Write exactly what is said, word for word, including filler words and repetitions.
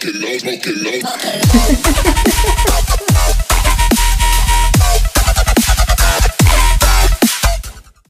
smoke it low, smoke it low.